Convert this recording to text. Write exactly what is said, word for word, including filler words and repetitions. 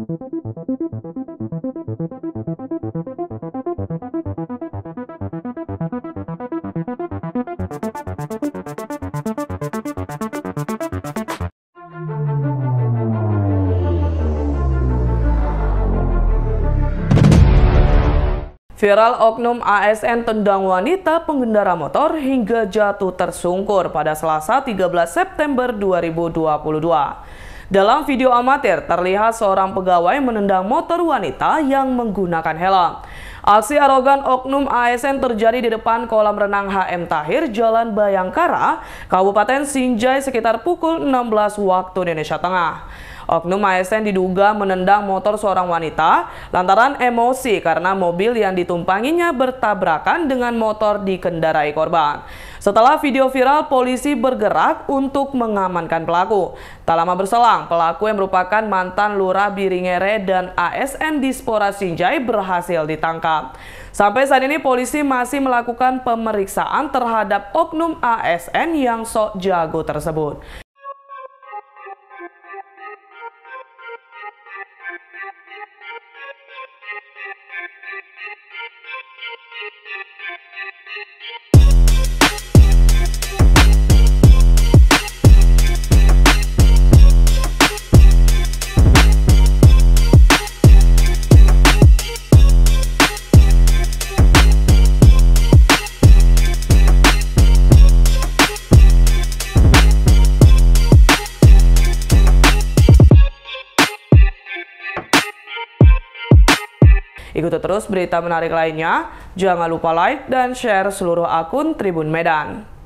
Viral oknum A S N tendang wanita pengendara motor hingga jatuh tersungkur pada Selasa tiga belas September dua ribu dua puluh dua. Dalam video amatir, terlihat seorang pegawai menendang motor wanita yang menggunakan helm. Aksi arogan oknum A S N terjadi di depan kolam renang H M Tahir, Jalan Bhayangkara, Kabupaten Sinjai sekitar pukul enam belas waktu Indonesia Tengah. Oknum A S N diduga menendang motor seorang wanita lantaran emosi karena mobil yang ditumpanginya bertabrakan dengan motor dikendarai korban. Setelah video viral, polisi bergerak untuk mengamankan pelaku. Tak lama berselang, pelaku yang merupakan mantan Lurah Biringere dan A S N Dispora Sinjai berhasil ditangkap. Sampai saat ini polisi masih melakukan pemeriksaan terhadap oknum A S N yang sok jago tersebut. Ikuti terus berita menarik lainnya. Jangan lupa like dan share seluruh akun Tribun Medan.